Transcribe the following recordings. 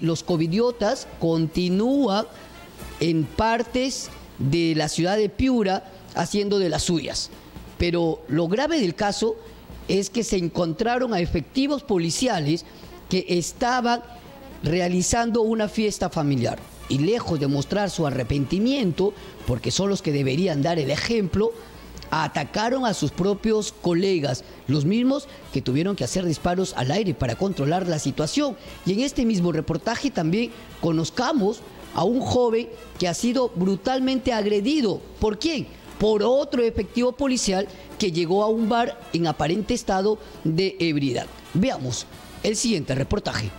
Los covidiotas continúan en partes de la ciudad de Piura haciendo de las suyas, pero lo grave del caso es que se encontraron a efectivos policiales que estaban realizando una fiesta familiar y lejos de mostrar su arrepentimiento, porque son los que deberían dar el ejemplo, atacaron a sus propios colegas, los mismos que tuvieron que hacer disparos al aire para controlar la situación. Y en este mismo reportaje también conozcamos a un joven que ha sido brutalmente agredido. ¿Por quién? Por otro efectivo policial que llegó a un bar en aparente estado de ebriedad. Veamos el siguiente reportaje.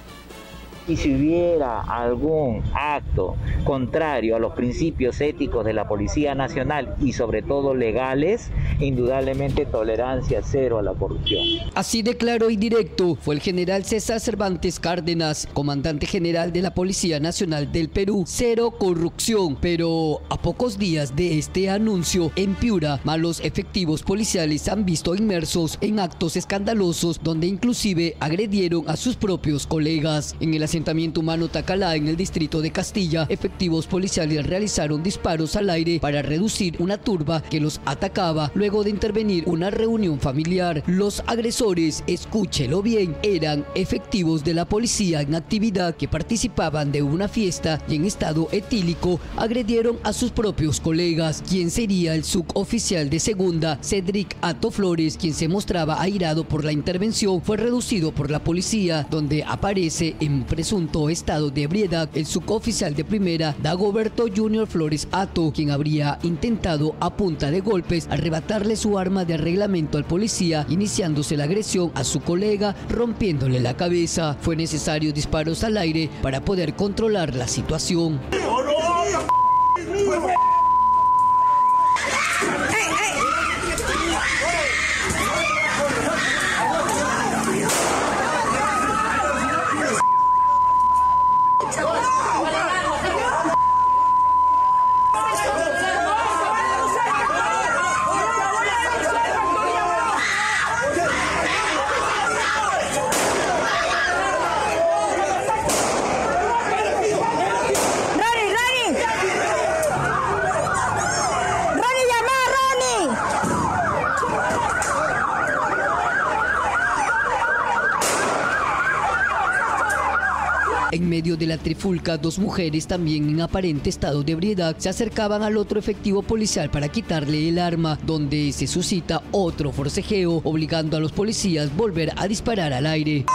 Y si hubiera algún acto contrario a los principios éticos de la Policía Nacional y sobre todo legales, indudablemente tolerancia cero a la corrupción. Así de claro y directo fue el general César Cervantes Cárdenas, comandante general de la Policía Nacional del Perú. Cero corrupción, pero a pocos días de este anuncio en Piura, malos efectivos policiales han visto inmersos en actos escandalosos donde inclusive agredieron a sus propios colegas. En el asentamiento humano Tacalá, en el distrito de Castilla, efectivos policiales realizaron disparos al aire para reducir una turba que los atacaba luego de intervenir una reunión familiar. Los agresores, escúchelo bien, eran efectivos de la policía en actividad que participaban de una fiesta y en estado etílico agredieron a sus propios colegas, quien sería el suboficial de segunda, Cedric Ato Flores, quien se mostraba airado por la intervención, fue reducido por la policía, donde aparece en presunto estado de ebriedad el suboficial de primera, Dagoberto Junior Flores Ato, quien habría intentado a punta de golpes arrebatarle su arma de reglamento al policía, iniciándose la agresión a su colega, rompiéndole la cabeza. Fue necesario disparos al aire para poder controlar la situación. En medio de la trifulca, dos mujeres también en aparente estado de ebriedad se acercaban al otro efectivo policial para quitarle el arma, donde se suscita otro forcejeo, obligando a los policías a volver a disparar al aire.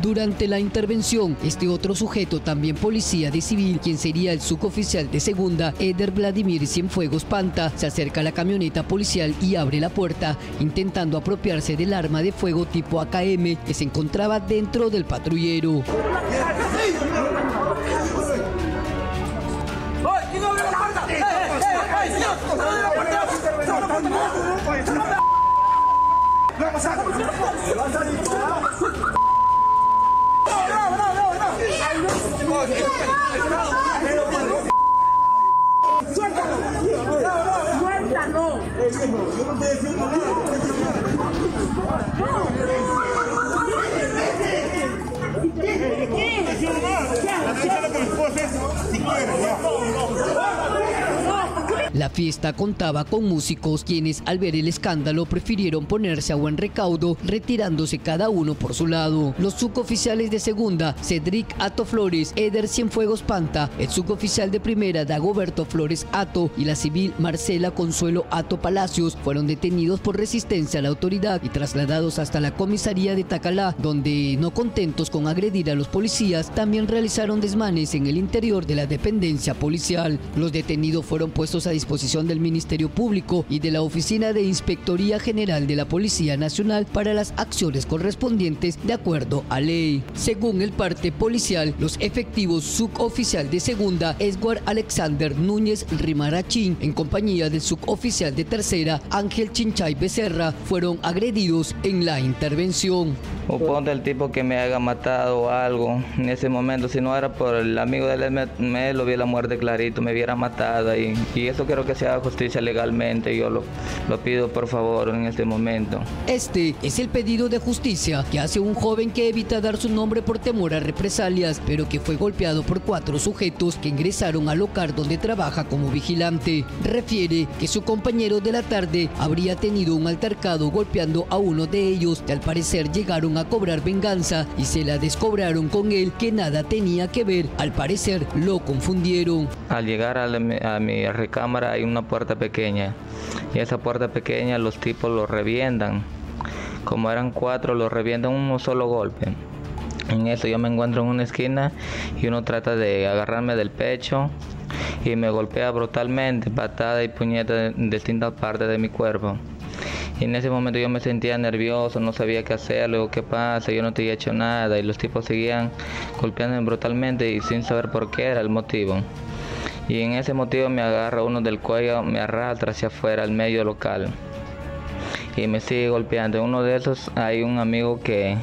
Durante la intervención, este otro sujeto, también policía de civil, quien sería el suboficial de segunda, Eder Vladimir Cienfuegos Panta, se acerca a la camioneta policial y abre la puerta, intentando apropiarse del arma de fuego tipo AKM que se encontraba dentro del patrullero. La fiesta contaba con músicos quienes al ver el escándalo prefirieron ponerse a buen recaudo, retirándose cada uno por su lado. Los suboficiales de segunda, Cedric Ato Flores, Eder Cienfuegos Panta, el suboficial de primera, Dagoberto Flores Ato, y la civil Marcela Consuelo Ato Palacios, fueron detenidos por resistencia a la autoridad y trasladados hasta la comisaría de Tacalá, donde, no contentos con agredir a los policías, también realizaron desmanes en el interior de la dependencia policial. Los detenidos fueron puestos a disposición disposición del Ministerio Público y de la Oficina de Inspectoría General de la Policía Nacional para las acciones correspondientes de acuerdo a ley. Según el parte policial, los efectivos suboficial de segunda Edward Alexander Núñez Rimarachín, en compañía del suboficial de tercera Ángel Chinchay Becerra, fueron agredidos en la intervención. O ponte el tipo que me haga matado algo en ese momento, si no era por el amigo de él, me lo vi la muerte clarito, me viera matada y eso quiero que se haga justicia legalmente, yo lo pido por favor en este momento. Este es el pedido de justicia que hace un joven que evita dar su nombre por temor a represalias, pero que fue golpeado por 4 sujetos que ingresaron al local donde trabaja como vigilante. Refiere que su compañero de la tarde habría tenido un altercado golpeando a uno de ellos, que al parecer llegaron a cobrar venganza y se la descobraron con él, que nada tenía que ver. Al parecer lo confundieron. Al llegar a mi recámara hay una puerta pequeña y esa puerta pequeña los tipos lo revientan. Como eran 4, los revientan un solo golpe. En eso yo me encuentro en una esquina y uno trata de agarrarme del pecho y me golpea brutalmente, patada y puñeta en distintas partes de mi cuerpo. Y en ese momento yo me sentía nervioso, no sabía qué hacer, luego qué pasa, yo no te había hecho nada, y los tipos seguían golpeándome brutalmente y sin saber por qué era el motivo. Y en ese motivo me agarra uno del cuello, me arrastra hacia afuera, al medio local, y me sigue golpeando. En uno de esos hay un amigo que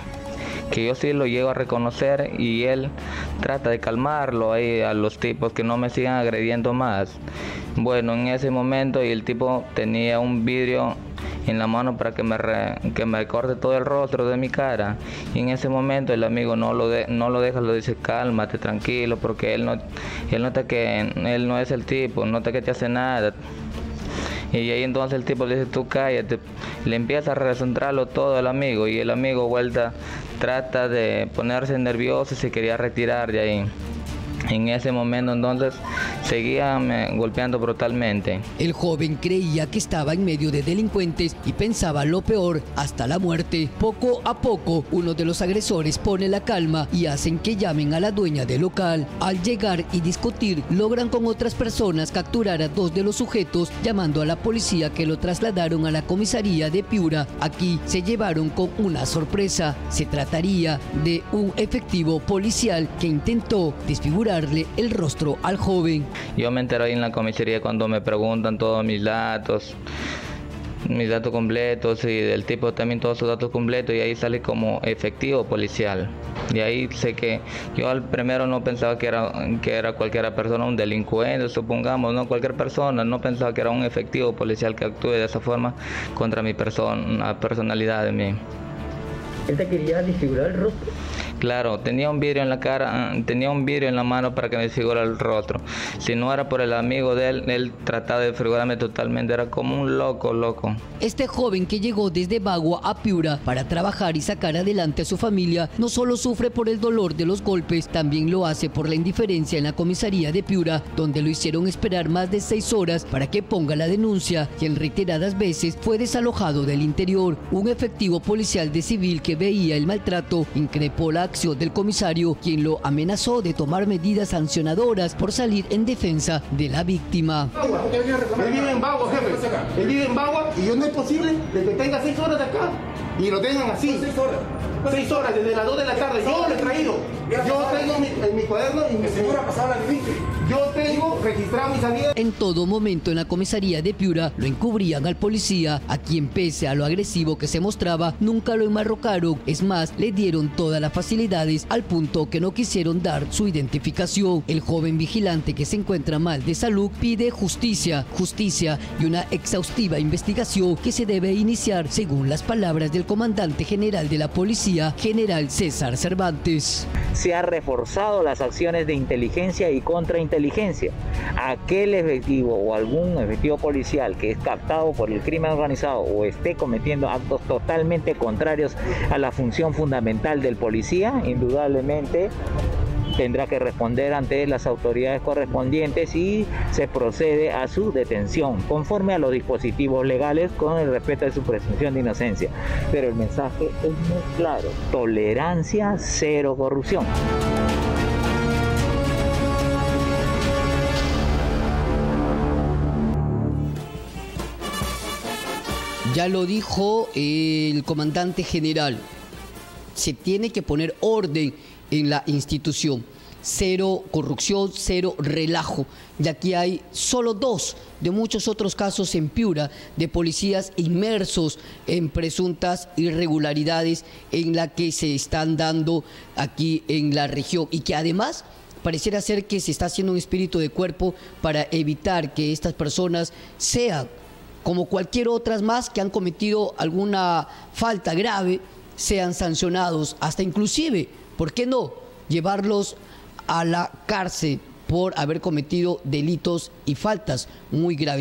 yo sí lo llego a reconocer y él trata de calmarlo ahí a los tipos que no me sigan agrediendo más. Bueno, en ese momento y el tipo tenía un vidrio en la mano para que me corte todo el rostro de mi cara, y en ese momento el amigo no lo deja, lo dice cálmate, tranquilo, porque él nota que él no es el tipo, nota que te hace nada. Y ahí entonces el tipo le dice tú cállate, le empieza a recentrarlo todo al amigo, y el amigo vuelta trata de ponerse nervioso y se quería retirar de ahí. En ese momento entonces seguían golpeando brutalmente. El joven creía que estaba en medio de delincuentes y pensaba lo peor hasta la muerte. Poco a poco uno de los agresores pone la calma y hacen que llamen a la dueña del local. Al llegar y discutir logran con otras personas capturar a 2 de los sujetos, llamando a la policía, que lo trasladaron a la comisaría de Piura. Aquí se llevaron con una sorpresa. Se trataría de un efectivo policial que intentó desfigurar el rostro al joven. Yo me enteré ahí en la comisaría cuando me preguntan todos mis datos completos, y del tipo también todos sus datos completos, y ahí sale como efectivo policial. Y ahí sé que yo al primero no pensaba que era cualquier persona, un delincuente, supongamos, no cualquier persona, no pensaba que era un efectivo policial que actúe de esa forma contra mi personalidad de mí. ¿Él te quería desfigurar el rostro? Claro, tenía un vidrio en la cara, tenía un vidrio en la mano para que me desfigurara el rostro. Si no era por el amigo de él, él trataba de desfigurarme totalmente, era como un loco. Este joven que llegó desde Bagua a Piura para trabajar y sacar adelante a su familia, no solo sufre por el dolor de los golpes, también lo hace por la indiferencia en la comisaría de Piura, donde lo hicieron esperar más de 6 horas para que ponga la denuncia, y en reiteradas veces fue desalojado del interior. Un efectivo policial de civil que veía el maltrato increpó la acción del comisario, quien lo amenazó de tomar medidas sancionadoras por salir en defensa de la víctima. Él vive en Bagua, jefe. Él vive en Bagua y yo no es posible de que tenga 6 horas de acá y lo tengan así. 6 horas, desde las 2 de la tarde. Yo lo he traído. Yo tengo en mi cuaderno y mi señora pasaba la límite. Yo tengo registrado mis salidas. En todo momento en la comisaría de Piura lo encubrían al policía, a quien, pese a lo agresivo que se mostraba, nunca lo enmarrocaron. Es más, le dieron todas las facilidades, al punto que no quisieron dar su identificación. El joven vigilante, que se encuentra mal de salud, pide justicia y una exhaustiva investigación que se debe iniciar, según las palabras del comandante general de la policía, general César Cervantes. Se han reforzado las acciones de inteligencia y contrainteligencia. Aquel efectivo o algún efectivo policial que es captado por el crimen organizado o esté cometiendo actos totalmente contrarios a la función fundamental del policía, indudablemente tendrá que responder ante las autoridades correspondientes y se procede a su detención conforme a los dispositivos legales, con el respeto de su presunción de inocencia. Pero el mensaje es muy claro: tolerancia, cero corrupción. Ya lo dijo el comandante general, se tiene que poner orden en la institución. Cero corrupción, cero relajo. Y aquí hay solo dos de muchos otros casos en Piura de policías inmersos en presuntas irregularidades en la que se están dando aquí en la región y que además pareciera ser que se está haciendo un espíritu de cuerpo para evitar que estas personas sean como cualquier otras más que han cometido alguna falta grave, sean sancionados, hasta inclusive, ¿por qué no?, llevarlos a la cárcel por haber cometido delitos y faltas muy graves.